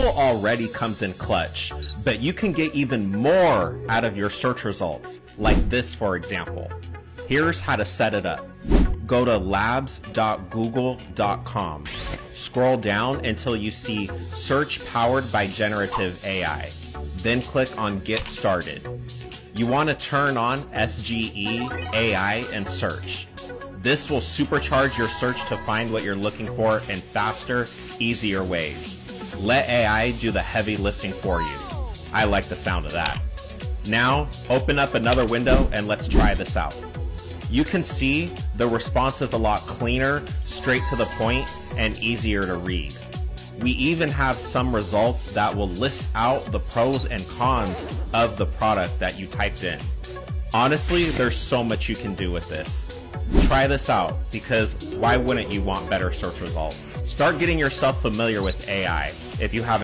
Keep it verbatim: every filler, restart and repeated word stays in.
Google already comes in clutch, but you can get even more out of your search results, like this, for example. Here's how to set it up. Go to labs dot google dot com. Scroll down until you see Search Powered by Generative A I. Then click on Get Started. You want to turn on S G E, A I, and search. This will supercharge your search to find what you're looking for in faster, easier ways. Let A I do the heavy lifting for you. I like the sound of that. Now, open up another window and let's try this out. You can see the response is a lot cleaner, straight to the point, and easier to read. We even have some results that will list out the pros and cons of the product that you typed in. Honestly, there's so much you can do with this. Try this out, because why wouldn't you want better search results? Start getting yourself familiar with A I if you haven't